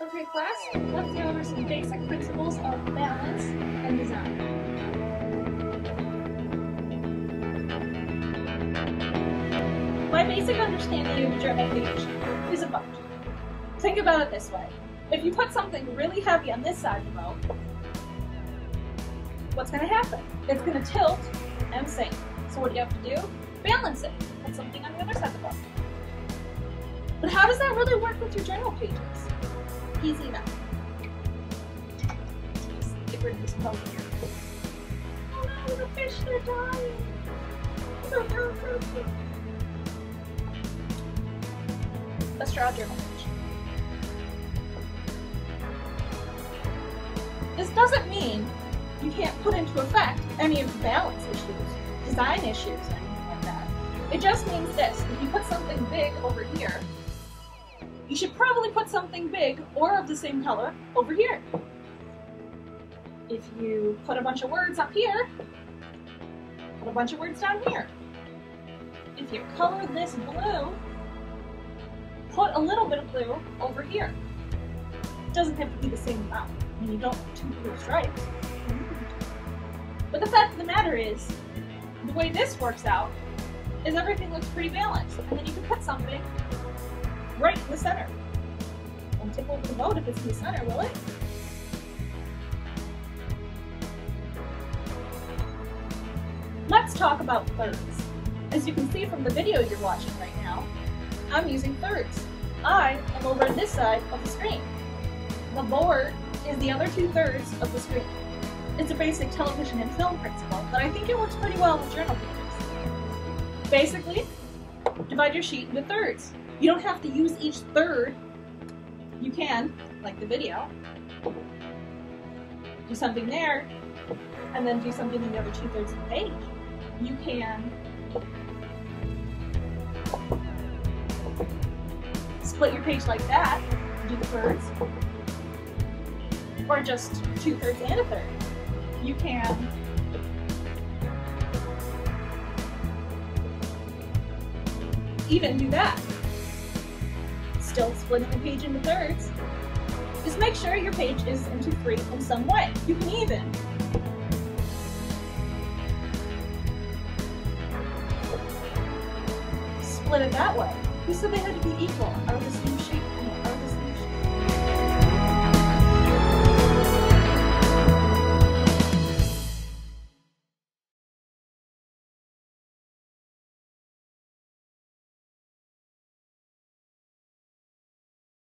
Okay, class, let's go over some basic principles of balance and design. My basic understanding of drag is a bunch. Think about it this way. If you put something really heavy on this side of the rope, what's going to happen? It's going to tilt and sink. So what do you have to do? Balance it. Put something on the other side of the rope. But how does that really work with your journal pages? Easy enough. Just get rid of this bug here. Oh no, the fish, they're dying. So. Let's draw a journal page. This doesn't mean you can't put into effect any of the balance issues, design issues, anything like that. It just means this: if you put something big over here, you should probably put something big or of the same color over here. If you put a bunch of words up here, put a bunch of words down here. If you color this blue, put a little bit of blue over here. It doesn't have to be the same amount. I mean, you don't have two blue stripes. But the fact of the matter is, the way this works out is everything looks pretty balanced, and then you can put something right in the center. Won't tip over the boat if it's in the center, will it? Let's talk about thirds. As you can see from the video you're watching right now, I'm using thirds. I am over on this side of the screen. The board is the other two-thirds of the screen. It's a basic television and film principle, but I think it works pretty well with journal pages. Basically, divide your sheet into thirds. You don't have to use each third. You can, like the video, do something there, and then do something in the other two-thirds of the page. You can split your page like that, do the thirds, or just two-thirds and a third. You can even do that. Still splitting the page into thirds. Just make sure your page is into three in some way. You can even split it that way. Who said they had to be equal? I was just